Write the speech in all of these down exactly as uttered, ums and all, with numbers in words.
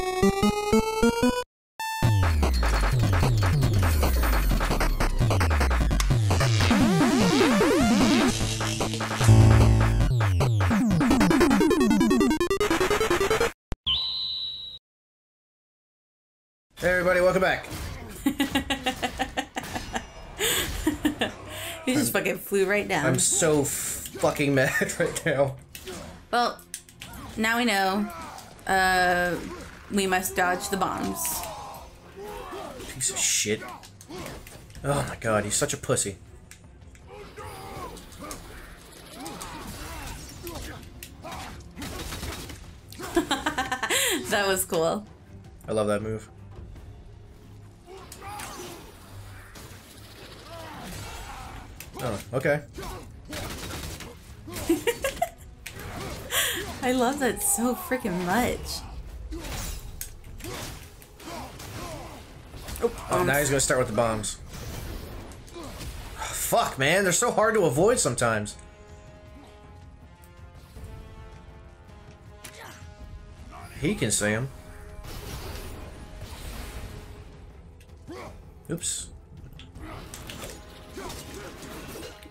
Hey everybody, welcome back. You just I'm, fucking flew right down. I'm so fucking mad right now. Well, now we know. Uh, we must dodge the bombs. Piece of shit. Oh my god, he's such a pussy. That was cool. I love that move. Oh, okay. I love that so freaking much. Oh, oh, now he's gonna start with the bombs. Oh, fuck, man, they're so hard to avoid sometimes. He can see him. Oops.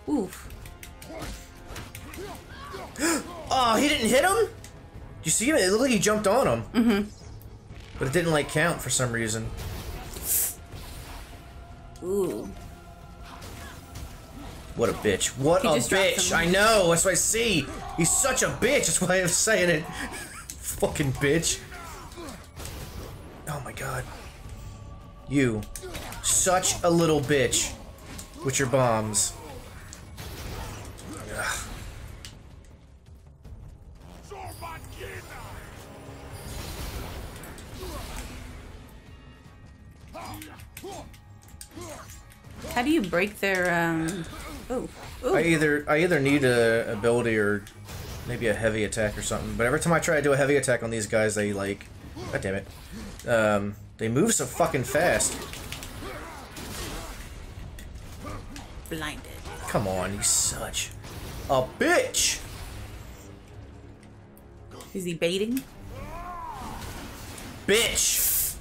Oof. Oh, he didn't hit him? Did you see him? It looked like he jumped on him. Mm-hmm. But it didn't, like, count for some reason. Ooh. What a bitch. What a bitch. I know. That's what I see. He's such a bitch. That's why I'm saying it. Fucking bitch. Oh, my God. You. Such a little bitch. With your bombs. How do you break their, um... Ooh. Ooh. I either I either need a ability or maybe a heavy attack or something, but every time I try to do a heavy attack on these guys, they, like... God damn it. Um, they move so fucking fast. Blinded. Come on, he's such a bitch! Is he baiting? Bitch!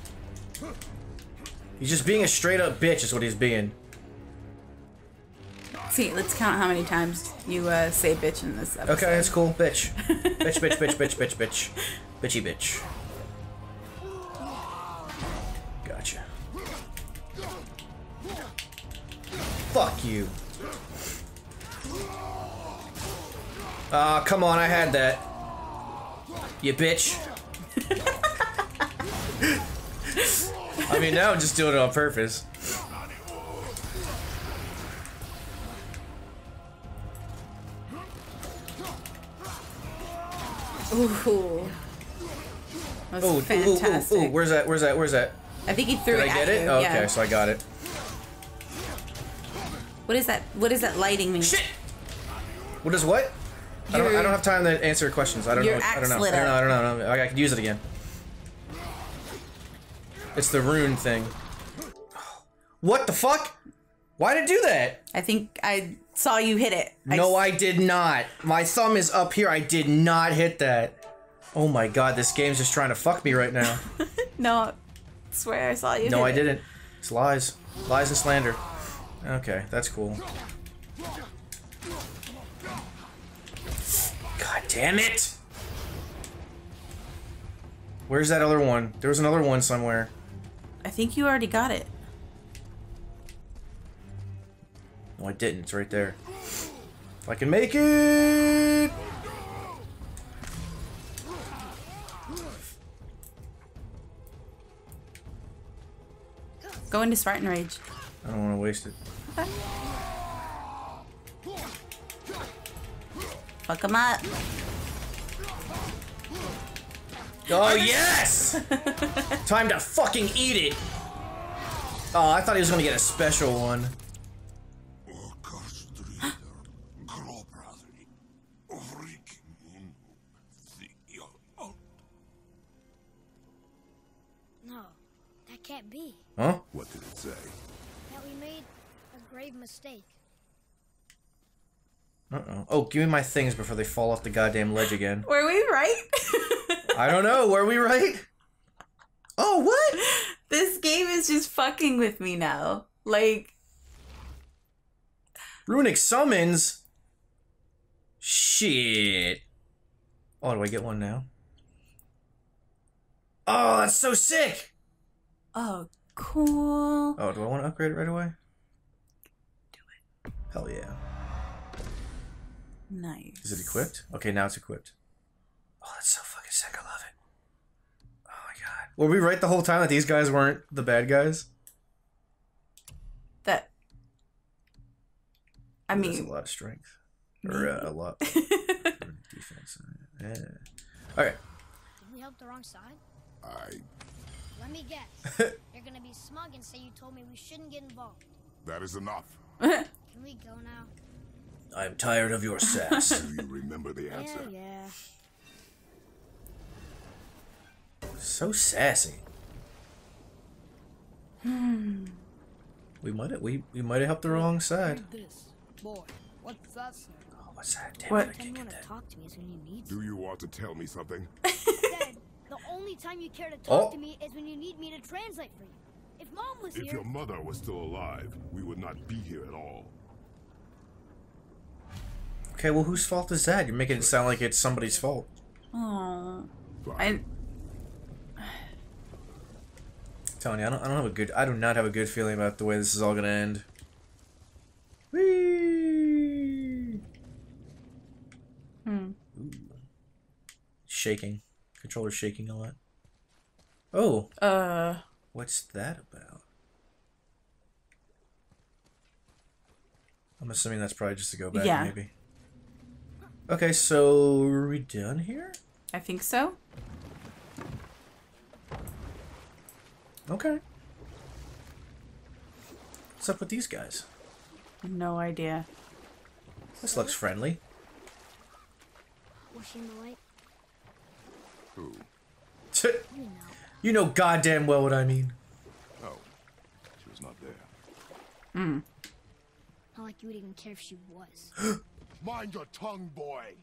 He's just being a straight-up bitch is what he's being. See, let's count how many times you uh, say bitch in this episode. Okay, that's cool. Bitch. Bitch, bitch, bitch, bitch, bitch, bitch. Bitchy bitch. Gotcha. Fuck you. Ah, uh, come on, I had that. You bitch. I mean, now I'm just doing it on purpose. Ooh. That was ooh, fantastic. Ooh, ooh, ooh, where's that? Where's that? Where's that? I think he threw it at you. Did I get it? Oh, okay, yeah. So I got it. What is that? What does that lighting mean? Shit! What is what? I don't, I don't have time to answer your questions. I don't know. I don't know. I don't know. I don't know. I don't know. I, I could use it again. It's the rune thing. What the fuck? Why did it do that? I think I saw you hit it. No, I, I did not. My thumb is up here. I did not hit that. Oh my god, this game's just trying to fuck me right now. No, I swear I saw you No, hit I didn't. It. It's lies. Lies and slander. Okay, that's cool. God damn it! Where's that other one? There was another one somewhere. I think you already got it. No, I didn't. It's right there. If I can make it! Go into Spartan Rage. I don't want to waste it. Okay. Fuck him up. Oh, yes! Time to fucking eat it! Oh, I thought he was gonna get a special one. No, that can't be. Huh? What did it say? That we made a grave mistake. Uh-oh. Oh, give me my things before they fall off the goddamn ledge again. Were we right? I don't know. Were we right? Oh, what? This game is just fucking with me now. Like... Runic summons? Shit. Oh, do I get one now? Oh, that's so sick! Oh, cool. Oh, do I want to upgrade it right away? Do it. Hell yeah. Nice. Is it equipped? Okay, now it's equipped. Oh, that's so fucking sick. I love it. Oh my god. Were we right the whole time that these guys weren't the bad guys? That... I Ooh, mean... That's a lot of strength. Maybe. Or uh, a lot. Defense. Yeah. Okay. Did we help the wrong side? I... Let me guess. You're gonna be smug and say you told me we shouldn't get involved. That is enough. Can we go now? I'm tired of your sass. Do you remember the answer? Yeah, yeah. So sassy. Hmm. We might have we we might have helped the wrong side. This, boy. What's that? Oh, what's that? Damn, what? I can't get that. Talk to me is when you need Do you want to tell me something? Dad, the only time you care to talk oh. to me is when you need me to translate for you. If mom was if here, if your mother was still alive, we would not be here at all. Okay, well, whose fault is that? You're making it sound like it's somebody's fault. Aww. I... I'm telling you, I don't, I don't have a good... I do not have a good feeling about the way this is all gonna end. Whee! Hmm. Ooh. Shaking. Controller's shaking a lot. Oh! Uh... What's that about? I'm assuming that's probably just to go back, yeah. maybe. Okay, so are we done here? I think so. Okay. What's up with these guys? No idea. This looks friendly. Washing the light. Who? You know goddamn well what I mean. Oh, she was not there. Hmm. Not like you would even care if she was. Mind your tongue, boy!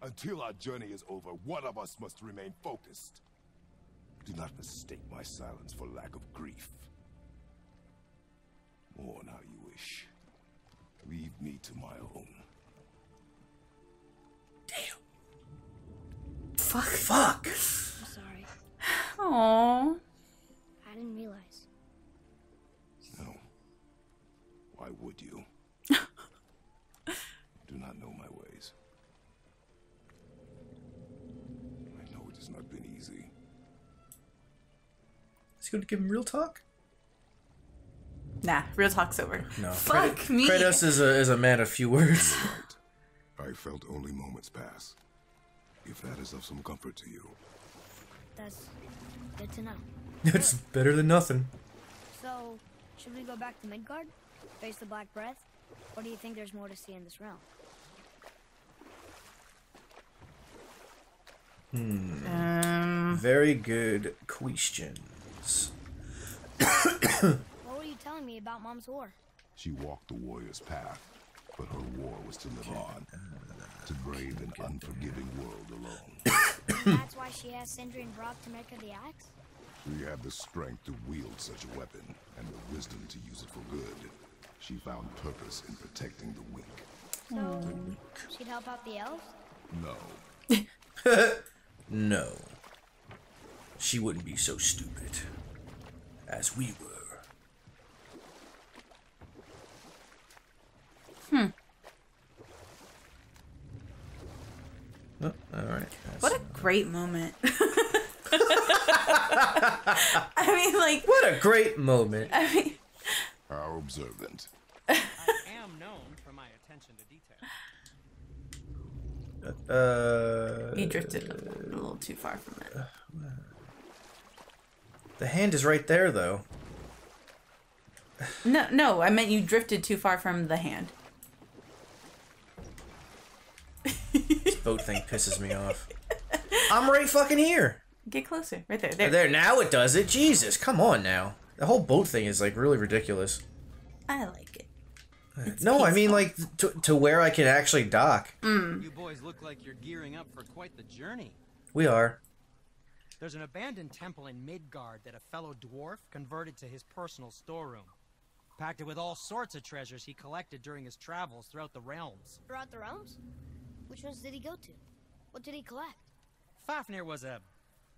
Until our journey is over, one of us must remain focused. Do not mistake my silence for lack of grief. Mourn how you wish. Leave me to my own. Damn. Fuck. Fuck. I'm sorry. Aww. I didn't realize. Why would you? I do not know my ways. I know it has not been easy. Is he going to give him real talk? Nah, real talk's over. No. Fuck Kratos, me! Kratos is a, is a man of few words. Right. I felt only moments pass. If that is of some comfort to you. That's good to know. It's better than nothing. So, should we go back to Midgard? Face the Black Breath? Or do you think there's more to see in this realm? Hmm. Um, Very good questions. What were you telling me about Mom's war? She walked the warrior's path, but her war was to live on. To brave an unforgiving world alone. And that's why she asked Sindri and Brock to make her the axe? She had the strength to wield such a weapon, and the wisdom to use it for good. She found purpose in protecting the weak. So, the weak. She'd help out the elves? No. No. She wouldn't be so stupid. As we were. Hmm. Oh, alright. What a great moment. I mean, like... What a great moment. I mean... How observant. I am known for my attention to detail. Uh, you drifted a little too far from that. The hand is right there, though. No, no, I meant you drifted too far from the hand. This boat thing pisses me off. I'm right fucking here. Get closer. Right there. There. There. Now it does it. Jesus, come on now. The whole boat thing is, like, really ridiculous. I like it. It's no, peaceful. I mean, like, to, to where I can actually dock. Mm. You boys look like you're gearing up for quite the journey. We are. There's an abandoned temple in Midgard that a fellow dwarf converted to his personal storeroom. Packed it with all sorts of treasures he collected during his travels throughout the realms. Throughout the realms? Which ones did he go to? What did he collect? Fafnir was a,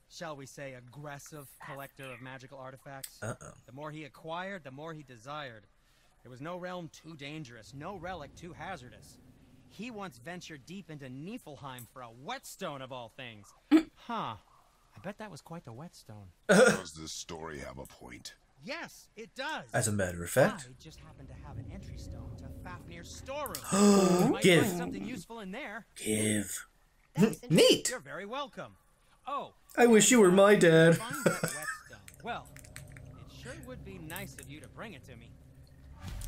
shall we say, aggressive collector of magical artifacts. Uh-oh. The more he acquired, the more he desired. There was no realm too dangerous, no relic too hazardous. He once ventured deep into Niflheim for a whetstone of all things. Huh. I bet that was quite the whetstone. Does this story have a point? Yes, it does. As a matter of fact. I just happened to have an entry stone to Fafnir's storeroom. Might Give. Find something useful in there. Give. Neat. You're very welcome. Oh. I wish you were my dad. Well, it sure would be nice of you to bring it to me.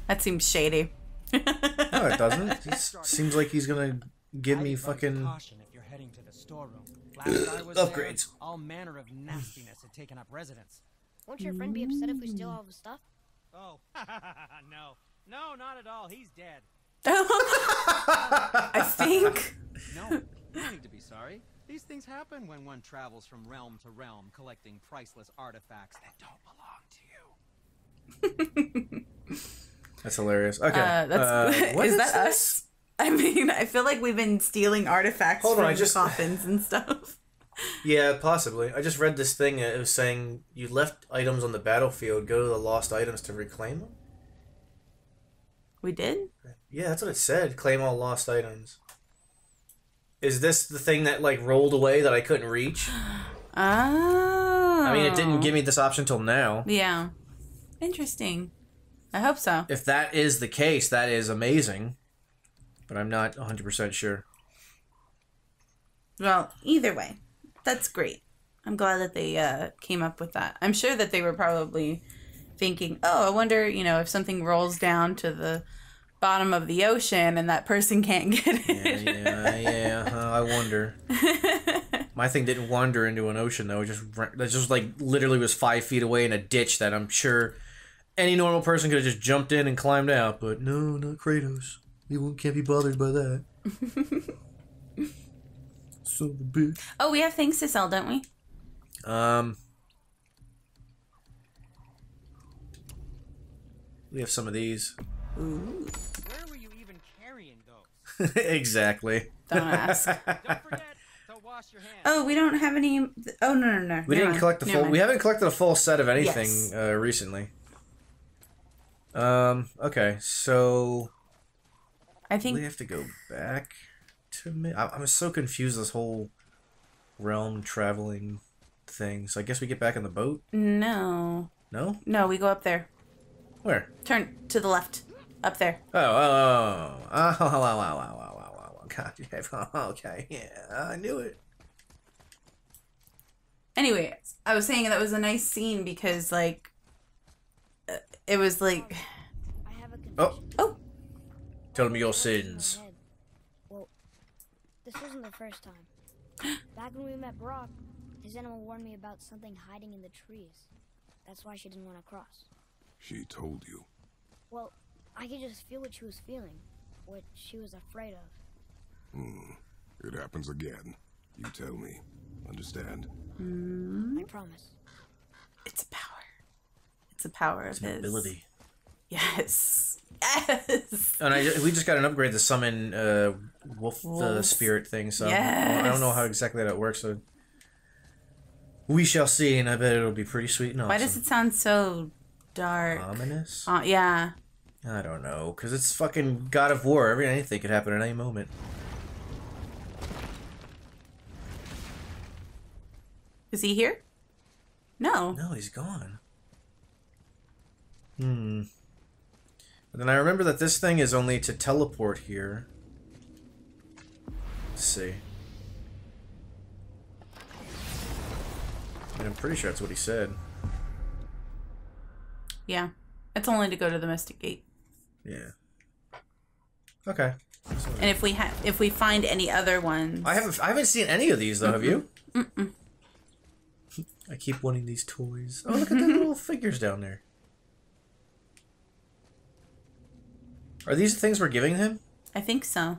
That seems shady. No, it doesn't. It seems like he's gonna give me fucking if you're heading to the storeroom. Last I was upgrades. There, all manner of nastiness had taken up residence. Won't your friend be upset if we steal all the stuff? Oh, no, no, not at all. He's dead. I think. No, you need to be sorry. These things happen when one travels from realm to realm, collecting priceless artifacts that don't belong to you. That's hilarious. Okay. Uh, that's, uh, is, is that this? Us? I mean, I feel like we've been stealing artifacts Hold from on, I just, coffins and stuff. Yeah, possibly. I just read this thing. It was saying you left items on the battlefield. Go to the lost items to reclaim them. We did? Yeah, that's what it said. Claim all lost items. Is this the thing that, like, rolled away that I couldn't reach? Oh. I mean, it didn't give me this option till now. Yeah. Interesting. I hope so. If that is the case, that is amazing. But I'm not one hundred percent sure. Well, either way, that's great. I'm glad that they uh, came up with that. I'm sure that they were probably thinking, oh, I wonder, you know, if something rolls down to the bottom of the ocean and that person can't get it. Yeah, yeah, yeah. Uh, I wonder. My thing didn't wander into an ocean, though. It just, it just, like, literally was five feet away in a ditch that I'm sure any normal person could have just jumped in and climbed out, but no, not Kratos. He won't, can't be bothered by that. So big. Oh, we have things to sell, don't we? Um, we have some of these. Ooh. Where were you even carrying those? Exactly. Don't ask. Don't forget. Wash your hands. Oh, we don't have any. Oh no, no, no. We Never didn't mind. collect the Never full. Mind. We haven't collected a full set of anything yes. uh, recently. Um, okay, so I think we have to go back to me. I'm so confused this whole realm traveling thing. So I guess we get back on the boat? No. No? No, we go up there. Where? Turn to the left. Up there. Oh, oh, oh, oh, oh, oh, oh, oh, oh, oh, God, yeah, oh, okay, yeah, I knew it. Anyway, I was saying that was a nice scene because, like, it was like, I have a oh, oh, tell me your sins. Well, this wasn't the first time. Back when we met Brock, his animal warned me about something hiding in the trees. That's why she didn't want to cross. She told you? Well, I could just feel what she was feeling, what she was afraid of. Hmm. It happens again. You tell me. Understand? Mm. I promise. It's a power. The power of his ability. Yes, yes. And I just, we just got an upgrade to summon uh, wolf, wolf the spirit thing. So yes. I don't know how exactly that works. So we shall see, and I bet it'll be pretty sweet. And awesome. Why does it sound so dark? Ominous. Uh, yeah. I don't know, cause it's fucking God of War. Every anything could happen at any moment. Is he here? No. No, he's gone. Hmm. But then I remember that this thing is only to teleport here. Let's see. And I'm pretty sure that's what he said. Yeah. It's only to go to the Mystic Gate. Yeah. Okay. And if we have, if we find any other ones, I haven't, I haven't seen any of these though. Mm-mm. Have you? Mm-mm. I keep wanting these toys. Oh, look at the little figures down there. Are these the things we're giving him? I think so.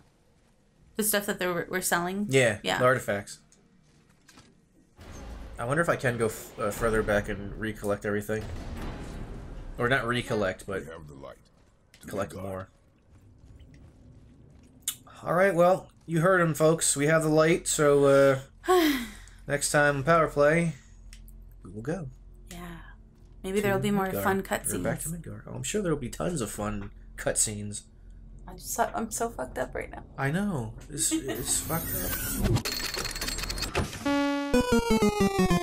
The stuff that they were, we're selling? Yeah, yeah, the artifacts. I wonder if I can go f uh, further back and recollect everything. Or not recollect, but have the light collect more. Alright, well, you heard him, folks. We have the light, so uh, next time Power Play, we will go. Yeah. Maybe there'll be more Midgard. fun cutscenes. Back to Midgard. Oh, I'm sure there'll be tons of fun cutscenes. I'm so, I'm so fucked up right now. I know. It's, it's fucked up.